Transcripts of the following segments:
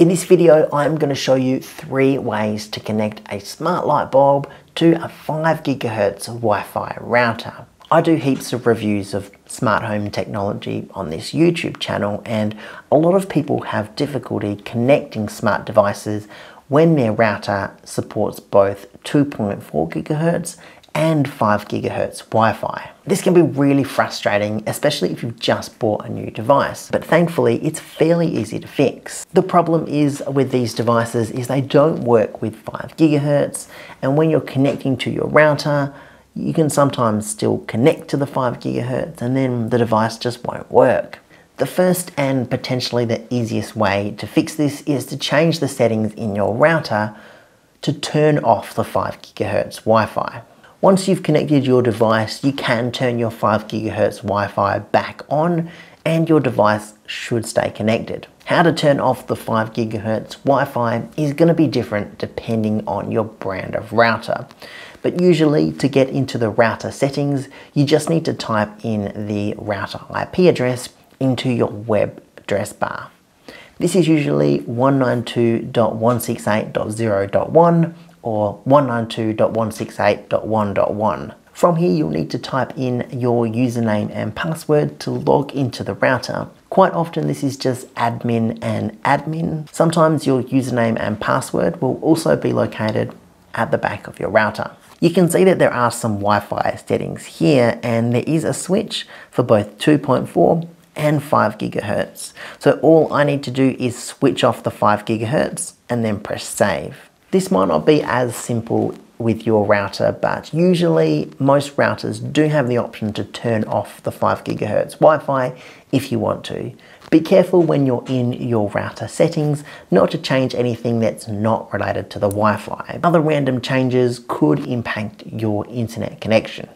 In this video, I'm going to show you 3 ways to connect a smart light bulb to a 5GHz Wi-Fi router. I do heaps of reviews of smart home technology on this YouTube channel, and a lot of people have difficulty connecting smart devices when their router supports both 2.4GHz and 5GHz Wi-Fi. This can be really frustrating, especially if you've just bought a new device, but thankfully it's fairly easy to fix. The problem is with these devices is they don't work with 5GHz, and when you're connecting to your router, you can sometimes still connect to the 5GHz and then the device just won't work. The first and potentially the easiest way to fix this is to change the settings in your router to turn off the 5GHz Wi-Fi. Once you've connected your device, you can turn your 5GHz Wi-Fi back on and your device should stay connected. How to turn off the 5GHz Wi-Fi is going to be different depending on your brand of router. But usually to get into the router settings, you just need to type in the router IP address into your web address bar. This is usually 192.168.0.1 or 192.168.1.1. From here, you'll need to type in your username and password to log into the router. Quite often, this is just admin and admin. Sometimes your username and password will also be located at the back of your router. You can see that there are some Wi-Fi settings here, and there is a switch for both 2.4 and 5GHz. So all I need to do is switch off the 5GHz and then press save. This might not be as simple with your router, but usually most routers do have the option to turn off the 5GHz Wi-Fi if you want to. Be careful when you're in your router settings not to change anything that's not related to the Wi-Fi. Other random changes could impact your internet connection.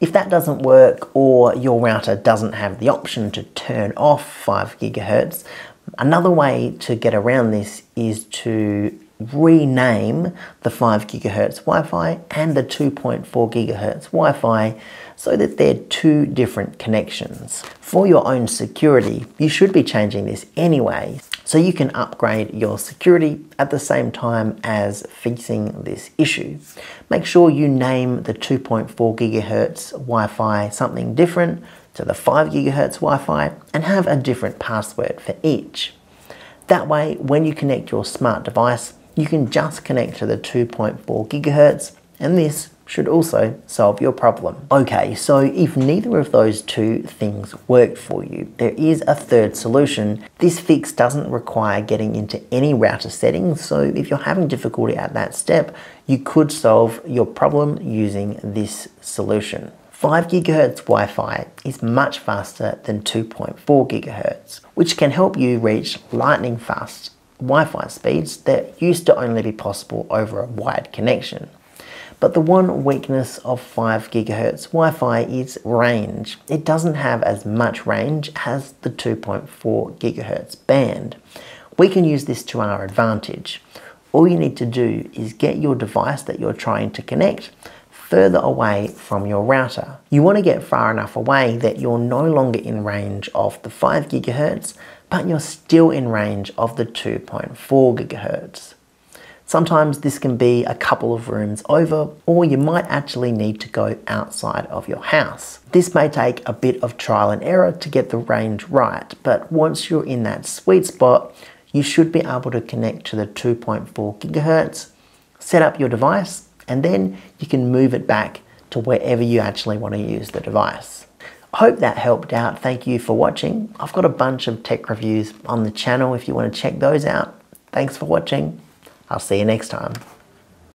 If that doesn't work or your router doesn't have the option to turn off 5GHz, another way to get around this is to rename the 5GHz Wi-Fi and the 2.4GHz Wi-Fi so that they're 2 different connections. For your own security, you should be changing this anyway, so you can upgrade your security at the same time as fixing this issue. Make sure you name the 2.4GHz Wi-Fi something different to the 5GHz Wi-Fi and have a different password for each. That way, when you connect your smart device, you can just connect to the 2.4GHz, and this should also solve your problem. Okay, so if neither of those 2 things worked for you, there is a third solution. This fix doesn't require getting into any router settings, so if you're having difficulty at that step, you could solve your problem using this solution. 5GHz Wi-Fi is much faster than 2.4GHz, which can help you reach lightning fast Wi-Fi speeds that used to only be possible over a wired connection. But the one weakness of 5GHz Wi-Fi is range. It doesn't have as much range as the 2.4GHz band. We can use this to our advantage. All you need to do is get your device that you're trying to connect further away from your router. You want to get far enough away that you're no longer in range of the 5GHz, but you're still in range of the 2.4GHz. Sometimes this can be a couple of rooms over, or you might actually need to go outside of your house. This may take a bit of trial and error to get the range right, but once you're in that sweet spot, you should be able to connect to the 2.4GHz, set up your device, and then you can move it back to wherever you actually want to use the device. I hope that helped out. Thank you for watching. I've got a bunch of tech reviews on the channel if you want to check those out. Thanks for watching. I'll see you next time.